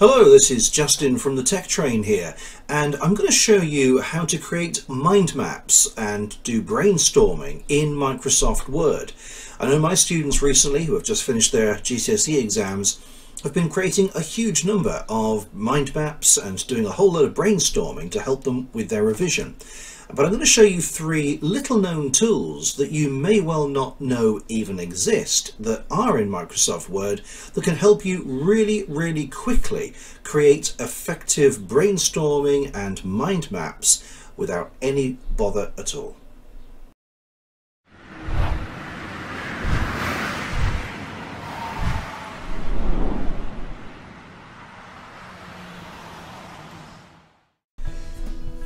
Hello, this is Justin from The Tech Train here, and I'm going to show you how to create mind maps and do brainstorming in Microsoft Word. I know my students recently, who have just finished their GCSE exams, have been creating a huge number of mind maps and doing a whole lot of brainstorming to help them with their revision. But I'm going to show you three little-known tools that you may well not know even exist that are in Microsoft Word that can help you really quickly create effective brainstorming and mind maps without any bother at all.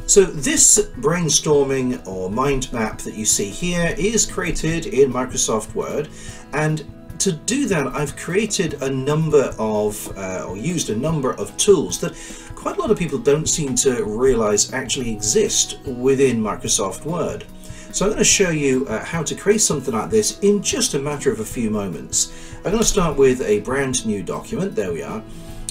So this brainstorming or mind map that you see here is created in Microsoft Word, and to do that I've created a number of, or used a number of tools that quite a lot of people don't seem to realize actually exist within Microsoft Word. So I'm going to show you how to create something like this in just a matter of a few moments. I'm going to start with a brand new document, there we are.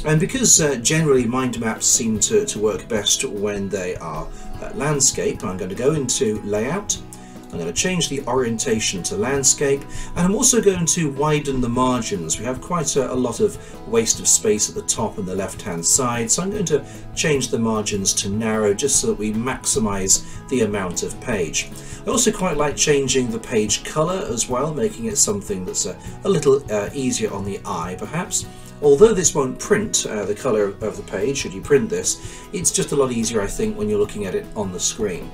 And because generally mind maps seem to work best when they are landscape, I'm going to go into Layout, I'm going to change the orientation to Landscape, and I'm also going to widen the margins. We have quite a lot of waste of space at the top and the left-hand side, so I'm going to change the margins to narrow just so that we maximise the amount of page. I also quite like changing the page colour as well, making it something that's a little easier on the eye perhaps. Although this won't print the colour of the page, should you print this, it's just a lot easier, I think, when you're looking at it on the screen.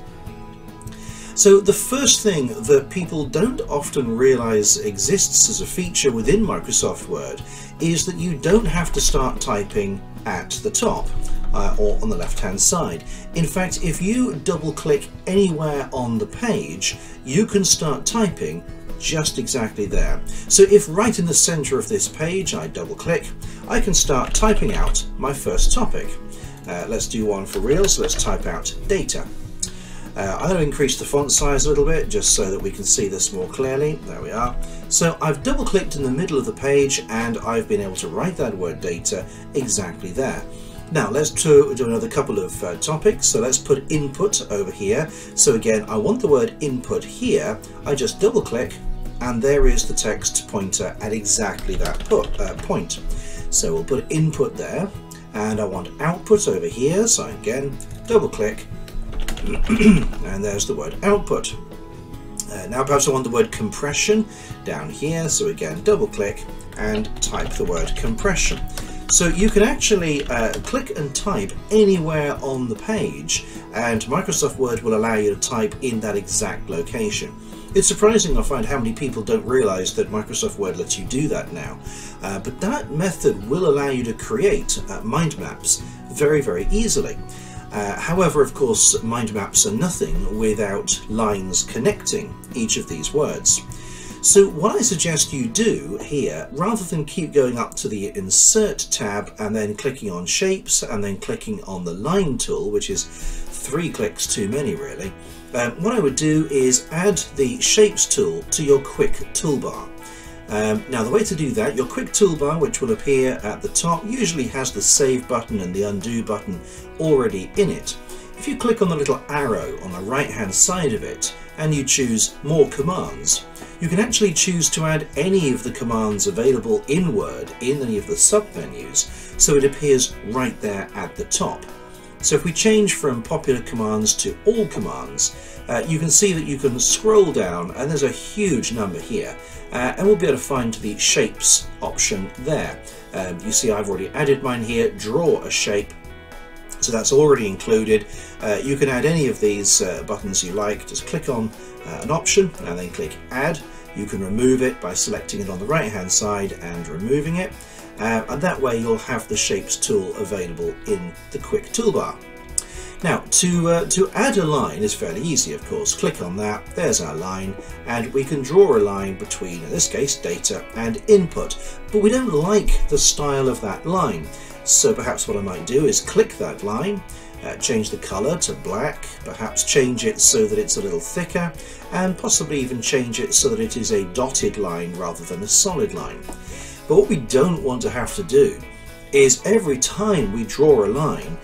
So the first thing that people don't often realise exists as a feature within Microsoft Word is that you don't have to start typing at the top or on the left-hand side. In fact, if you double-click anywhere on the page, you can start typing just exactly there. So if right in the center of this page I double click, I can start typing out my first topic. Let's do one for real, so let's type out data. I'm going to increase the font size a little bit just so that we can see this more clearly. There we are. So I've double clicked in the middle of the page and I've been able to write that word data exactly there. Now let's do another couple of topics, so let's put input over here. So again, I want the word input here, I just double click and there is the text pointer at exactly that point. So we'll put input there, and I want output over here, so again, double click, and there's the word output. Now perhaps I want the word compression down here, so again, double click and type the word compression. So you can actually click and type anywhere on the page, and Microsoft Word will allow you to type in that exact location. It's surprising, I find, how many people don't realise that Microsoft Word lets you do that now. But that method will allow you to create mind maps very easily. However, of course, mind maps are nothing without lines connecting each of these words. So what I suggest you do here, rather than keep going up to the Insert tab and then clicking on Shapes and then clicking on the Line tool, which is 3 clicks too many really, what I would do is add the Shapes tool to your quick toolbar. Now the way to do that, your quick toolbar, which will appear at the top, usually has the Save button and the Undo button already in it. If you click on the little arrow on the right hand side of it and you choose More Commands, you can actually choose to add any of the commands available in Word in any of the submenus, so it appears right there at the top. So if we change from popular commands to all commands, you can see that you can scroll down, and there's a huge number here, and we'll be able to find the shapes option there. You see I've already added mine here, draw a shape, so that's already included. You can add any of these buttons you like, just click on an option and then click add. You can remove it by selecting it on the right hand side and removing it, and that way you'll have the shapes tool available in the quick toolbar. Now to add a line is fairly easy, of course. Click on that, there's our line, and we can draw a line between, in this case, data and input, but we don't like the style of that line. So perhaps what I might do is click that line, change the colour to black, perhaps change it so that it's a little thicker, and possibly even change it so that it is a dotted line rather than a solid line. But what we don't want to have to do is every time we draw a line,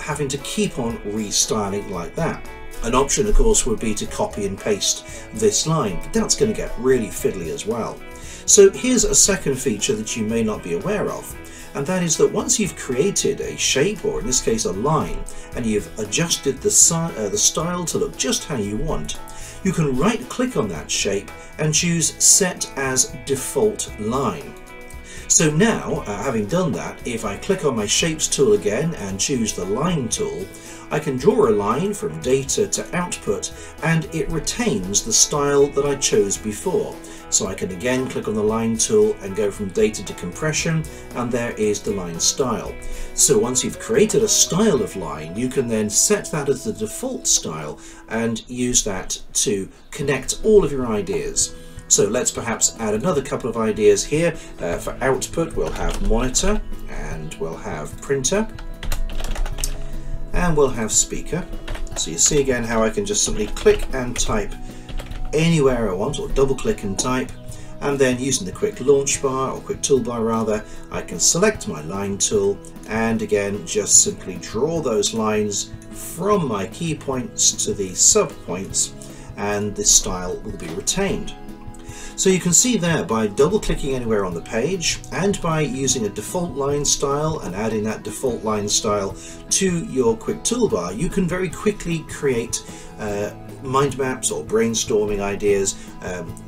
having to keep on restyling like that. An option, of course, would be to copy and paste this line, but that's going to get really fiddly as well. So here's a second feature that you may not be aware of, and that is that once you've created a shape, or in this case a line, and you've adjusted the style to look just how you want, you can right click on that shape and choose Set as Default Line. So now, having done that, if I click on my Shapes tool again and choose the Line tool, I can draw a line from data to output, and it retains the style that I chose before. So I can again click on the Line tool and go from data to compression, and there is the line style. So once you've created a style of line, you can then set that as the default style and use that to connect all of your ideas. So let's perhaps add another couple of ideas here. For output, we'll have monitor, and we'll have printer, and we'll have speaker. So you see again how I can just simply click and type anywhere I want, or double click and type, and then using the quick launch bar, or quick toolbar rather, I can select my line tool and again just simply draw those lines from my key points to the sub points, and this style will be retained. So you can see there, by double-clicking anywhere on the page and by using a default line style and adding that default line style to your quick toolbar, you can very quickly create mind maps or brainstorming ideas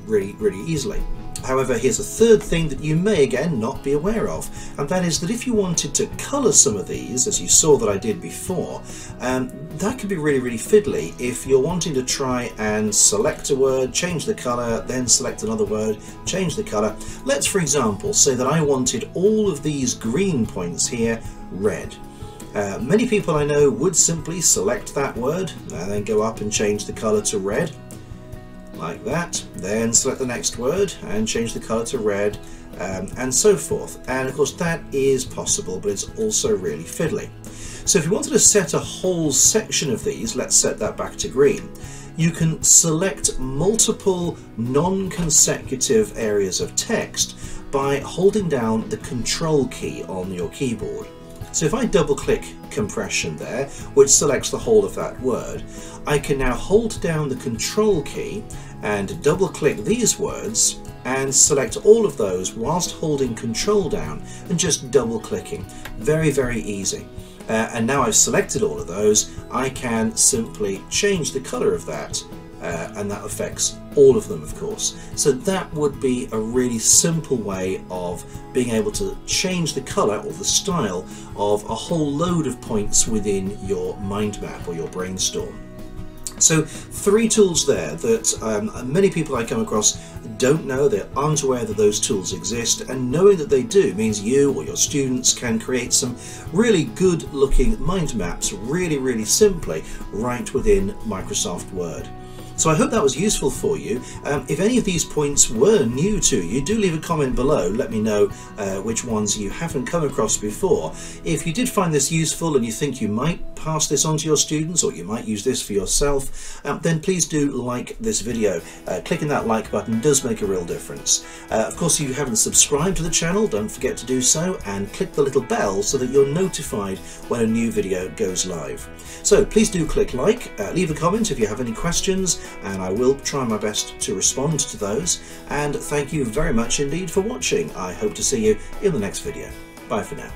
really easily. However, here's a third thing that you may again not be aware of, and that is that if you wanted to colour some of these, as you saw that I did before, that could be really fiddly if you're wanting to try and select a word, change the colour, then select another word, change the colour. Let's, for example, say that I wanted all of these green points here red. Many people I know would simply select that word and then go up and change the colour to red. Like that, then select the next word and change the colour to red, and so forth. And of course that is possible, but it's also really fiddly. So if you wanted to set a whole section of these, let's set that back to green, you can select multiple non-consecutive areas of text by holding down the Control key on your keyboard. So if I double click compression there, which selects the whole of that word, I can now hold down the Control key and double click these words and select all of those whilst holding Control down and just double clicking. Very easy. And now I've selected all of those, I can simply change the colour of that, and that affects all of them, of course. So that would be a really simple way of being able to change the colour or the style of a whole load of points within your mind map or your brainstorm. So three tools there that many people I come across don't know, they aren't aware that those tools exist, and knowing that they do means you or your students can create some really good looking mind maps really simply right within Microsoft Word. So I hope that was useful for you. If any of these points were new to you, do leave a comment below. Let me know which ones you haven't come across before. If you did find this useful and you think you might pass this on to your students, or you might use this for yourself, then please do like this video. Clicking that like button does make a real difference. Of course, if you haven't subscribed to the channel, don't forget to do so, and click the little bell so that you're notified when a new video goes live. So please do click like, leave a comment if you have any questions, and I will try my best to respond to those. And thank you very much indeed for watching. I hope to see you in the next video. Bye for now.